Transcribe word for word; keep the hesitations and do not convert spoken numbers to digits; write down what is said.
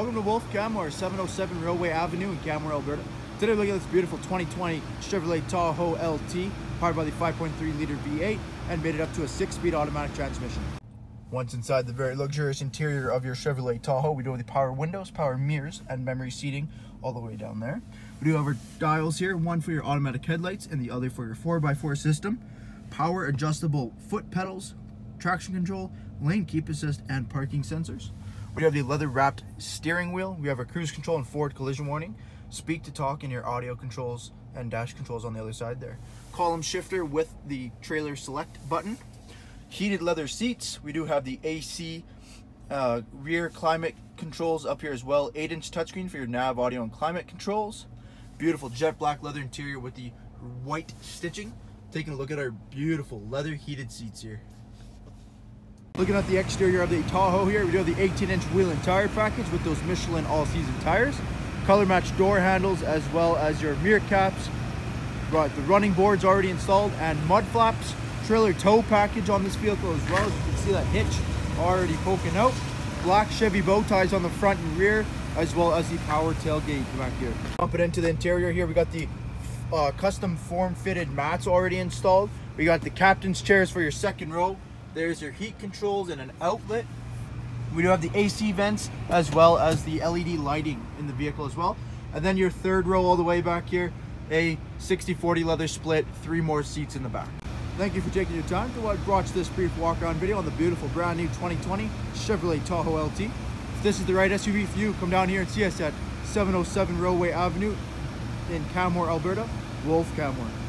Welcome to Wolfe Canmore, seven oh seven Railway Avenue in Canmore, Alberta. Today we're looking at this beautiful twenty twenty Chevrolet Tahoe L T, powered by the five point three liter V eight and made it up to a six speed automatic transmission. Once inside the very luxurious interior of your Chevrolet Tahoe, we do have the power windows, power mirrors, and memory seating all the way down there. We do have our dials here, one for your automatic headlights and the other for your four by four system. Power adjustable foot pedals, traction control, lane keep assist, and parking sensors. We have the leather wrapped steering wheel. We have our cruise control and forward collision warning. Speak to talk and your audio controls and dash controls on the other side there. Column shifter with the trailer select button. Heated leather seats. We do have the A C uh, rear climate controls up here as well. eight inch touchscreen for your nav, audio, and climate controls. Beautiful jet black leather interior with the white stitching. Taking a look at our beautiful leather heated seats here. Looking at the exterior of the Tahoe here, we do have the eighteen inch wheel and tire package with those Michelin all-season tires. Color matched door handles as well as your mirror caps. Got the running boards already installed and mud flaps. Trailer tow package on this vehicle as well. As you can see, that hitch already poking out. Black Chevy bow ties on the front and rear, as well as the power tailgate back here. Jumping into the interior here, we got the uh, custom form-fitted mats already installed. We got the captain's chairs for your second row. There's your heat controls and an outlet. We do have the A C vents as well as the L E D lighting in the vehicle as well. And then your third row all the way back here, a sixty forty leather split, three more seats in the back. Thank you for taking your time to watch this brief walk-around video on the beautiful brand new twenty twenty Chevrolet Tahoe L T. If this is the right S U V for you, come down here and see us at seven oh seven Railway Avenue in Canmore, Alberta, Wolfe Canmore.